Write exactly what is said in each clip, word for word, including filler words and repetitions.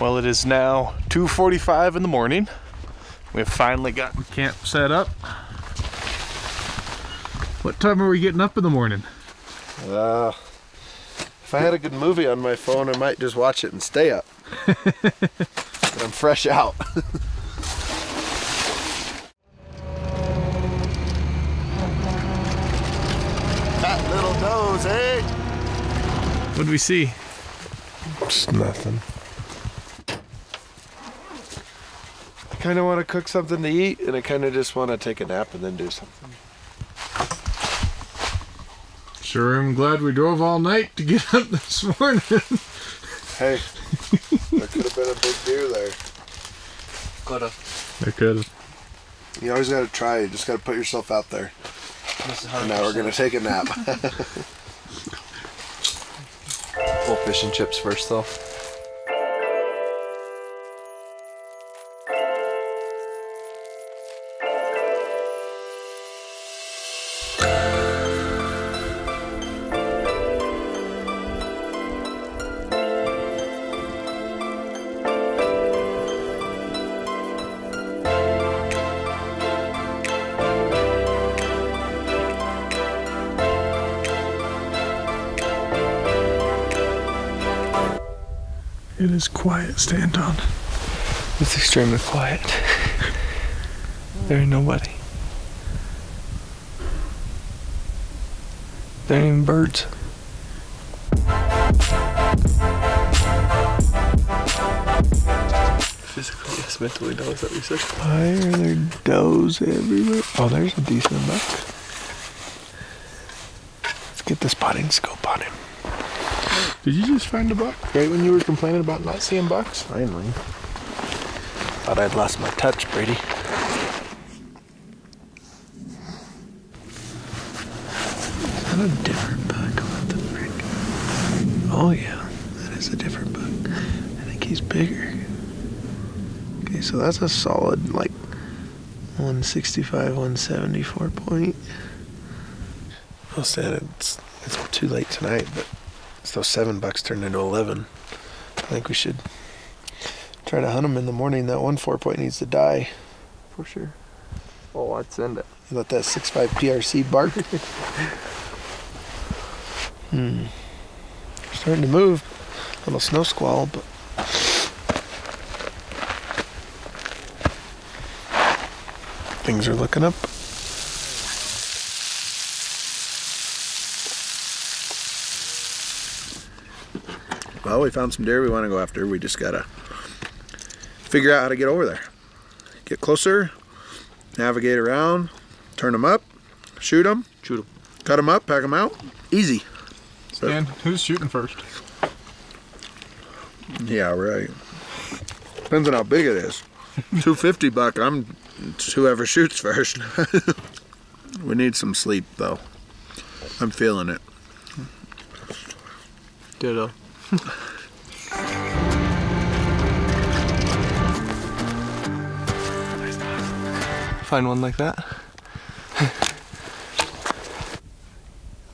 Well, it is now two forty-five in the morning. We have finally gotten camp set up. What time are we getting up in the morning? Uh, if I had a good movie on my phone, I might just watch it and stay up. But I'm fresh out. That little nose, eh? What do we see? Just nothing. I kind of want to cook something to eat, and I kind of just want to take a nap and then do something. Sure, I'm glad we drove all night to get up this morning. Hey, there could have been a big deer there. Could have. There could have. You always got to try. You just got to put yourself out there. And now we're going to take a nap. Full fish and chips first, though. It is quiet, Stanton. It's extremely quiet. There ain't nobody. There ain't even birds. Physically, yes, mentally, no, is that what you said? Why are there does everywhere? Oh, there's a decent buck. Let's get the spotting scope on him. Did you just find a buck? Right when you were complaining about not seeing bucks? Finally. Thought I'd lost my touch, Brady. Is that a different buck? What the frick? Oh yeah, that is a different buck. I think he's bigger. Okay, so that's a solid like one sixty-five, one seventy-four point. Well, Stan, it's, it's too late tonight, but so seven bucks turned into eleven. I think we should try to hunt them in the morning. That one four point needs to die, for sure. Oh, I'd send it. You let that six five P R C bark. hmm. Starting to move. A little snow squall, but things are looking up. Well, we found some deer we want to go after. We just gotta figure out how to get over there. Get closer, navigate around, turn them up, shoot them, shoot them, cut them up, pack them out. Easy. Stan, so, who's shooting first? Yeah, right. Depends on how big it is. two fifty buck. I'm it's whoever shoots first. We need some sleep though. I'm feeling it. Ditto. Find one like that.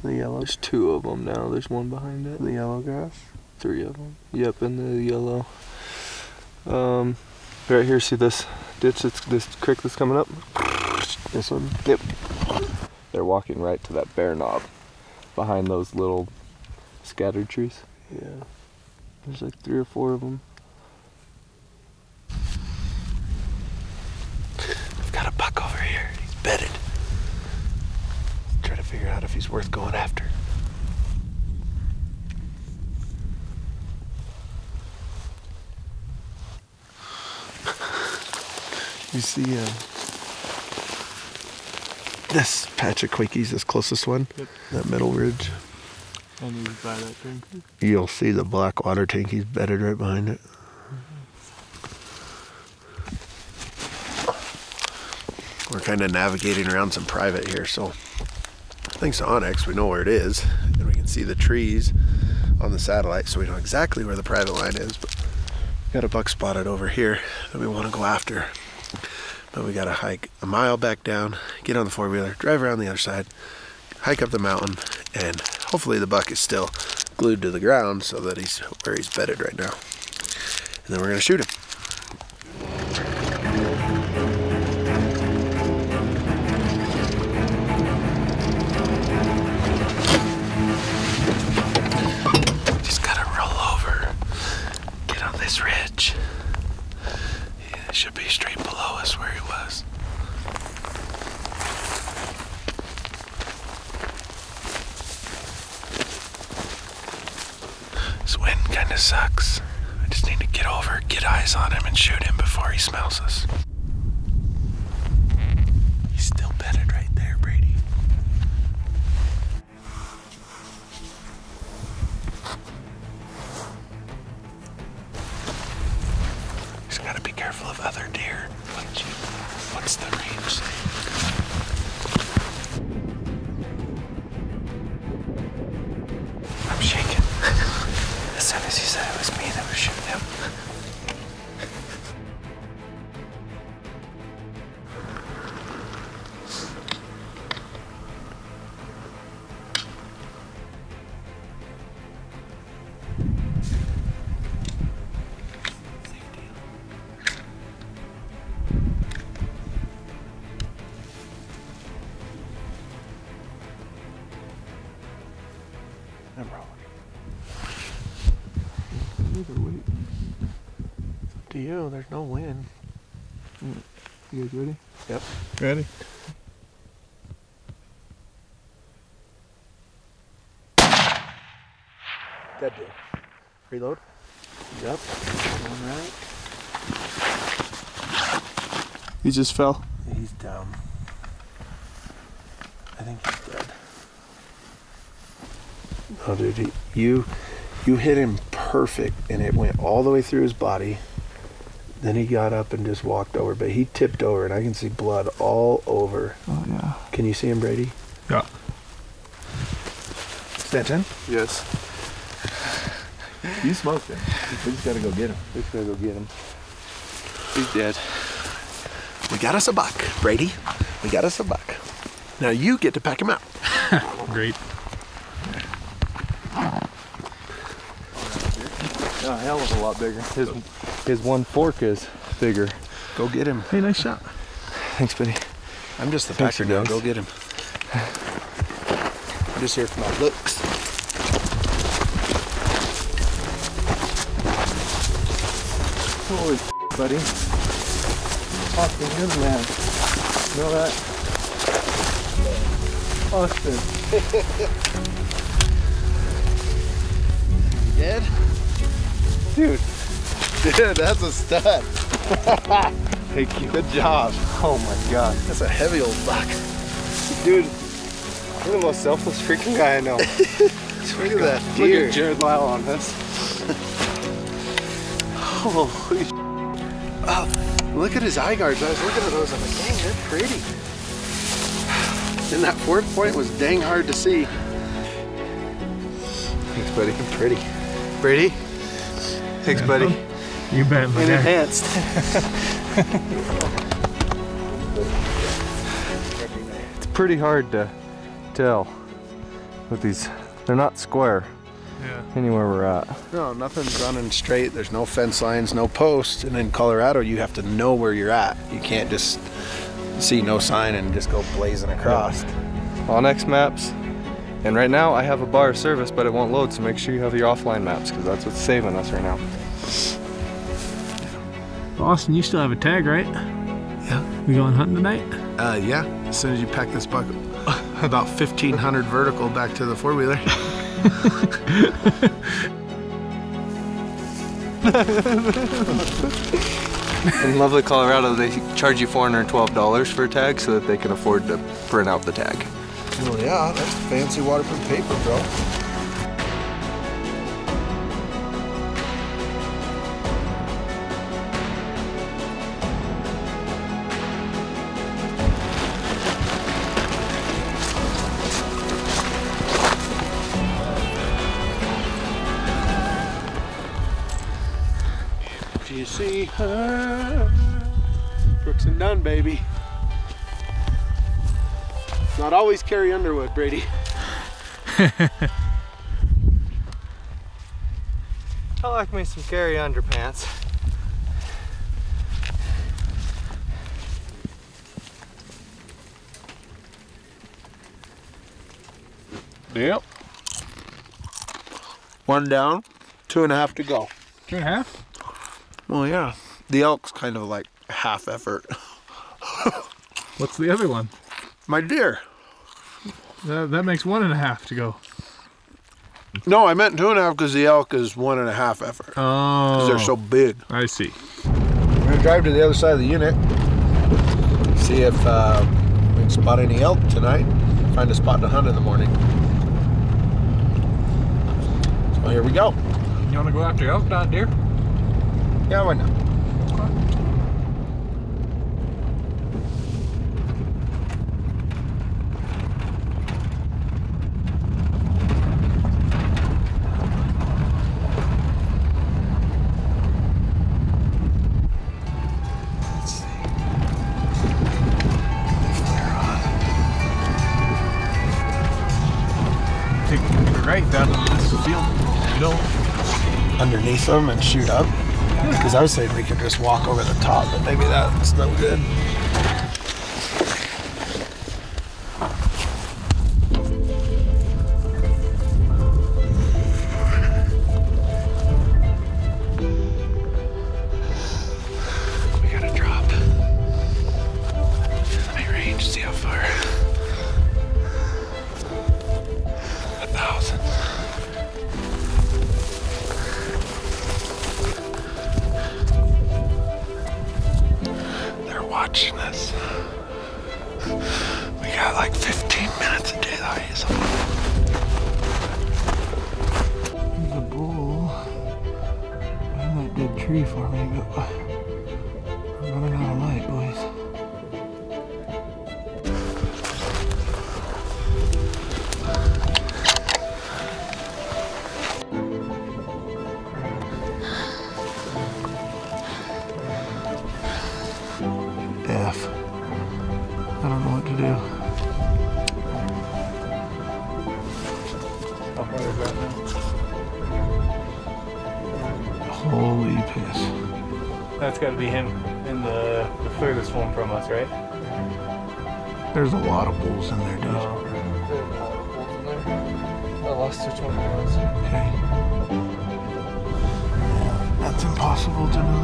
The yellow. There's two of them now. There's one behind it. The yellow grass. Three of them. Yep, and the yellow. Um, right here. See this ditch? That's, this creek that's coming up. This one. Yep. They're walking right to that bare knob behind those little scattered trees. Yeah, there's like three or four of them. I've got a buck over here. He's bedded. Let's try to figure out if he's worth going after. You see uh, this patch of quakies, this closest one, yep. That middle ridge. I need to buy that drink. You'll see the black water tank. He's bedded right behind it. Mm-hmm. We're kind of navigating around some private here, so thanks to Onyx, we know where it is, and we can see the trees on the satellite, so we know exactly where the private line is. But we got a buck spotted over here that we want to go after, but we got to hike a mile back down, get on the four wheeler, drive around the other side, hike up the mountain, and hopefully the buck is still glued to the ground so that he's where he's bedded right now. and then we're going to shoot him. Just got to roll over, get on this ridge. Yeah, it should be straight below us where he was. This wind kind of sucks. I just need to get over, get eyes on him, and shoot him before he smells us. He's still bedded right there, Brady. Just gotta be careful of other deer. What's the range say? As soon as he said it was me that was shooting him. You, there's no wind. You guys ready? Yep. Ready? Dead deer. Reload? Yep. All right. He just fell. He's down. I think he's dead. No, dude, he, you, you hit him perfect, and it went all the way through his body. Then he got up and just walked over, but he tipped over, and I can see blood all over. Oh, yeah. Can you see him, Brady? Yeah. Stanton? Yes. You smoked him. We just gotta go get him. We just gotta go get him. He's dead. We got us a buck, Brady. We got us a buck. Now you get to pack him out. Great. Oh, hell was a lot bigger. His, his one fork is bigger. Go get him. Hey, nice shot. Thanks, buddy. I'm just the packer now. Go get him. I'm just here for my looks. Holy f***, buddy. Austin, you're the man. You know that? Austin. You dead? Dude, dude, that's a stud. Thank you. Good job. Oh my God. That's a heavy old buck. Dude, you're the most selfless freaking guy I know. Look at that deer. Look at Jared Lyle on this. Holy sh**. Oh, look at his eye guards. I was looking at those. I'm like, dang, they're pretty. And that fourth point was dang hard to see. Thanks, buddy. You're pretty. Brady? Thanks, buddy. You bet, man. And enhanced. It's pretty hard to tell with these. They're not square. Yeah. Anywhere we're at. No, nothing's running straight. There's no fence lines, no posts. And in Colorado, you have to know where you're at. You can't just see no sign and just go blazing across. Onyx maps. And right now I have a bar of service, but it won't load, so make sure you have your offline maps, because that's what's saving us right now. Austin, you still have a tag, right? Yeah. We going hunting tonight? Uh, yeah. As soon as you pack this bucket, about fifteen hundred vertical back to the four-wheeler. In lovely Colorado, they charge you four hundred twelve dollars for a tag so that they can afford to print out the tag. Well, yeah, that's fancy waterproof paper, bro. If you see her, Brooks and Dunn, baby. Not always Carrie Underwood, Brady. I like me some Carrie underpants. Yep. One down, two and a half to go. Two and a half? Well, yeah. The elk's kind of like half effort. What's the other one? My deer. That, that makes one and a half to go. No, I meant two and a half because the elk is one and a half effort. Oh. Because they're so big. I see. We're going to drive to the other side of the unit. See if uh, we can spot any elk tonight. Find a spot to hunt in the morning. So here we go. You want to go after elk, not deer? Yeah, why not? Underneath them and shoot up, because I was saying we could just walk over the top, but maybe that's no good. We gotta drop. Let me range, see how far. A thousand. Watching us. We got like fifteen minutes of daylight. There's a bull in that dead tree for me, but we're running out of light, boys. That's got to be him in the, the furthest one from us, right? There's a lot of bulls in there, dude. Uh, there's a lot of bulls in there. I lost which one it was. Okay. That's impossible to know.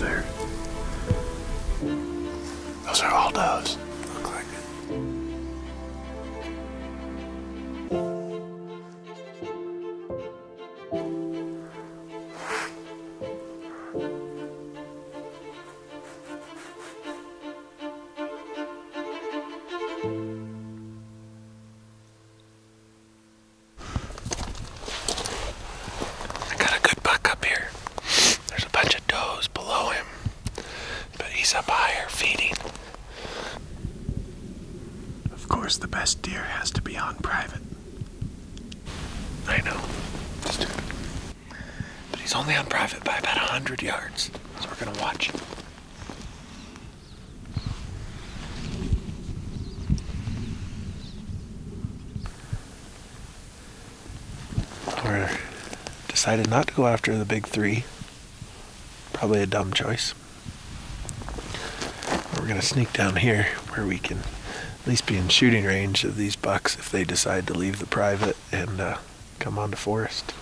There. Those are all doves. Look like it. I got a good buck up here. There's a bunch of does below him, but he's up higher feeding. Of course, the best deer has to be on private. I know. Just, but he's only on private by about a hundred yards, so we're gonna watch him. We're decided not to go after the big three. Probably a dumb choice. We're gonna sneak down here where we can at least be in shooting range of these bucks if they decide to leave the private and uh, come on to forest.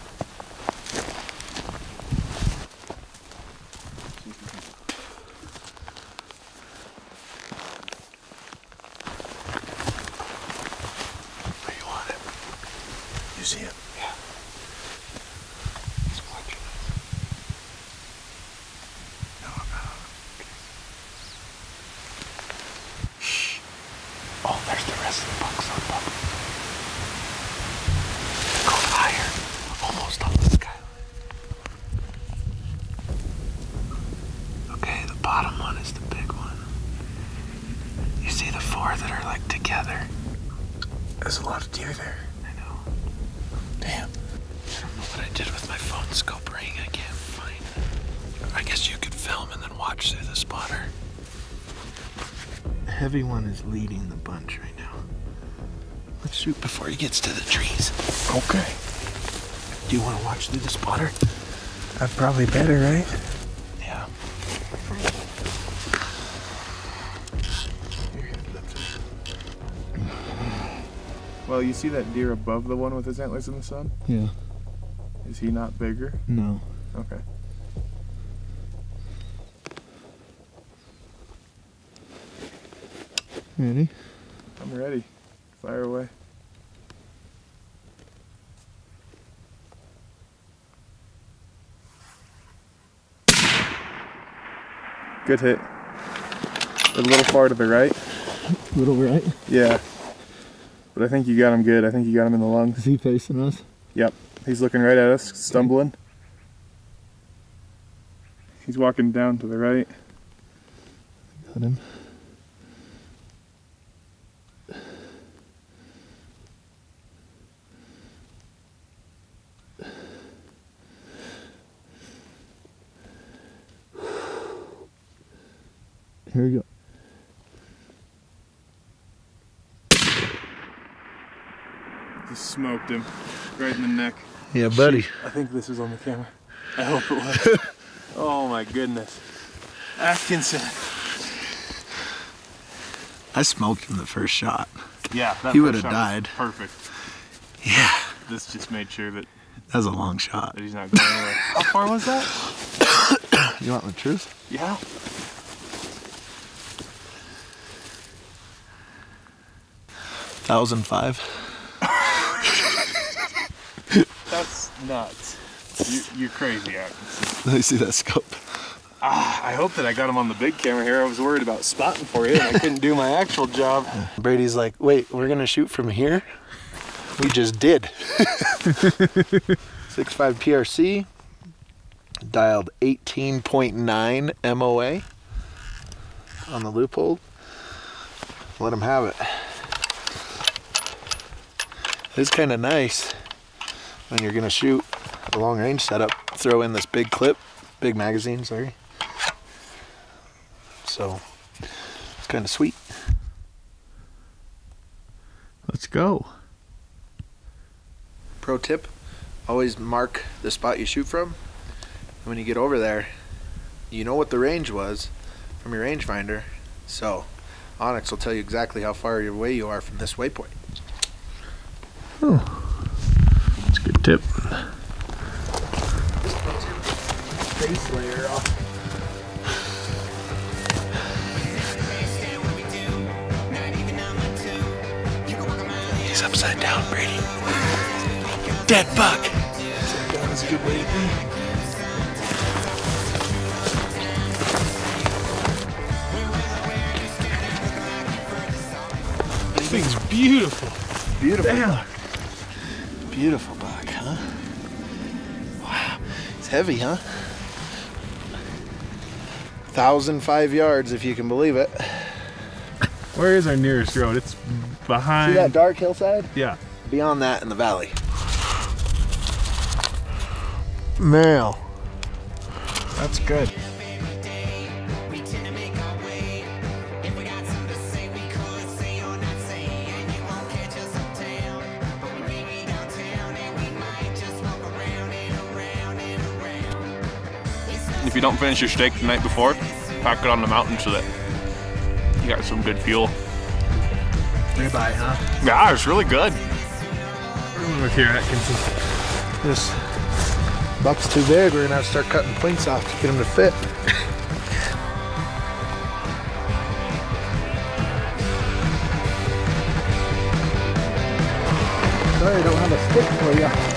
You want it? You see it? Yeah. The bucks on top. Go higher. Almost. bottom one is the big one. You see the four that are like together? There's a lot of deer there. I know. Damn. I don't know what I did with my phone scope ring. I can't find it. I guess you could film and then watch through the spotter. The heavy one is leading the bunch right now. Let's shoot before he gets to the trees. Okay. Do you want to watch through the spotter? I'd probably better, right? Yeah. Well, you see that deer above the one with his antlers in the sun? Yeah. Is he not bigger? No. Okay. Ready? I'm ready. Fire away. Good hit. A little far to the right. A little right? Yeah. But I think you got him good. I think you got him in the lungs. Is he facing us? Yep. He's looking right at us, stumbling. He's walking down to the right. Got him. Here we go. Just smoked him right in the neck. Yeah, buddy. Shoot. I think this was on the camera. I hope it was. Oh my goodness. Atkinson. I smoked him the first shot. Yeah, that he would have died. Perfect. Yeah. This just made sure that. That was a long shot. That he's not going anywhere. How far was that? You want the truth? Yeah. one thousand five. That's nuts. You, you're crazy, Atkinson. Let me see that scope. Ah, I hope that I got him on the big camera here. I was worried about spotting for you, and I couldn't do my actual job. Brady's like, wait, we're gonna shoot from here? We just did. six five P R C, dialed eighteen point nine M O A on the loophole. Let him have it. It's kind of nice when you're gonna shoot a long range setup, throw in this big clip, big magazine, sorry. So it's kind of sweet. Let's go. Pro tip, always mark the spot you shoot from. And when you get over there, you know what the range was from your rangefinder. So Onyx will tell you exactly how far away you are from this waypoint. Oh, that's a good tip. This puts him face layer off. He's upside down, Brady. Dead buck. Upside down is a good way to be. This thing's beautiful. Beautiful. Damn. Beautiful buck, huh? Wow, it's heavy, huh? one thousand five yards, if you can believe it. Where is our nearest road? It's behind. See that dark hillside? Yeah. Beyond that in the valley. Now, that's good. If you don't finish your steak the night before, pack it on the mountain so that you got some good fuel. Ribeye, huh? Yeah, it's really good. We're with here, Atkinson. This buck's too big. We're gonna have to start cutting points off to get them to fit. Sorry, I don't have a stick for you.